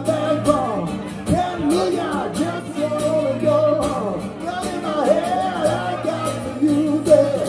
ben